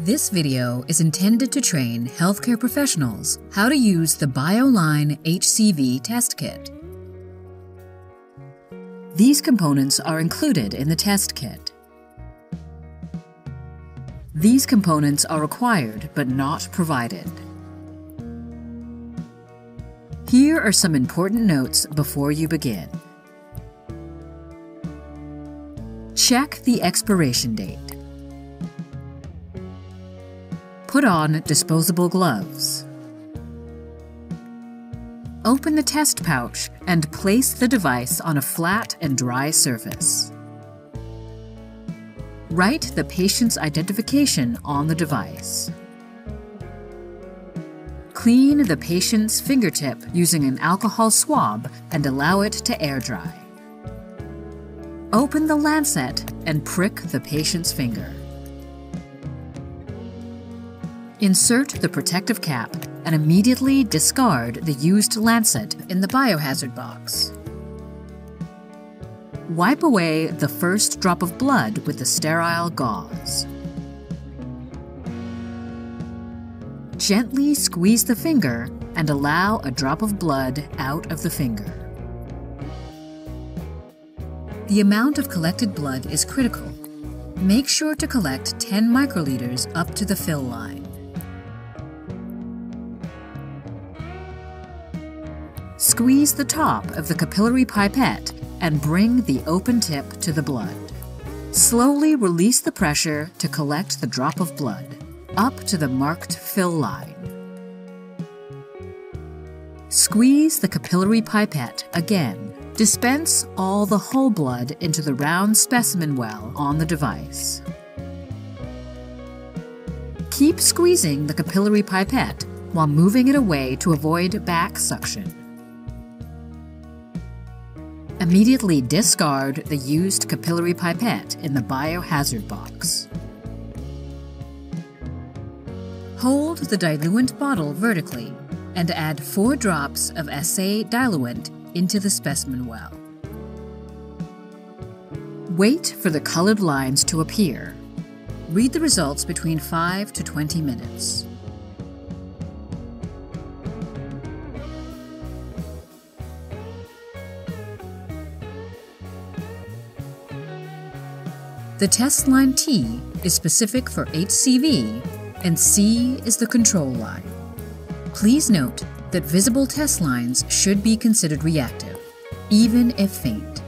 This video is intended to train healthcare professionals how to use the BioLine HCV test kit. These components are included in the test kit. These components are required but not provided. Here are some important notes before you begin. Check the expiration date. Put on disposable gloves. Open the test pouch and place the device on a flat and dry surface. Write the patient's identification on the device. Clean the patient's fingertip using an alcohol swab and allow it to air dry. Open the lancet and prick the patient's finger. Insert the protective cap and immediately discard the used lancet in the biohazard box. Wipe away the first drop of blood with the sterile gauze. Gently squeeze the finger and allow a drop of blood out of the finger. The amount of collected blood is critical. Make sure to collect 10 microliters up to the fill line. Squeeze the top of the capillary pipette and bring the open tip to the blood. Slowly release the pressure to collect the drop of blood, up to the marked fill line. Squeeze the capillary pipette again. Dispense all the whole blood into the round specimen well on the device. Keep squeezing the capillary pipette while moving it away to avoid back suction. Immediately discard the used capillary pipette in the biohazard box. Hold the diluent bottle vertically and add 4 drops of assay diluent into the specimen well. Wait for the colored lines to appear. Read the results between 5 to 20 minutes. The test line T is specific for HCV and C is the control line. Please note that visible test lines should be considered reactive, even if faint.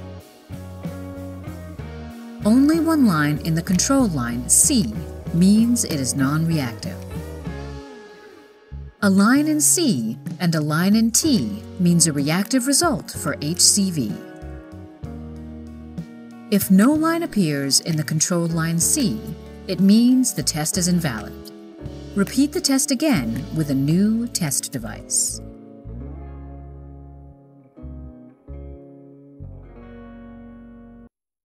Only one line in the control line, C, means it is non-reactive. A line in C and a line in T means a reactive result for HCV. If no line appears in the control line C, it means the test is invalid. Repeat the test again with a new test device.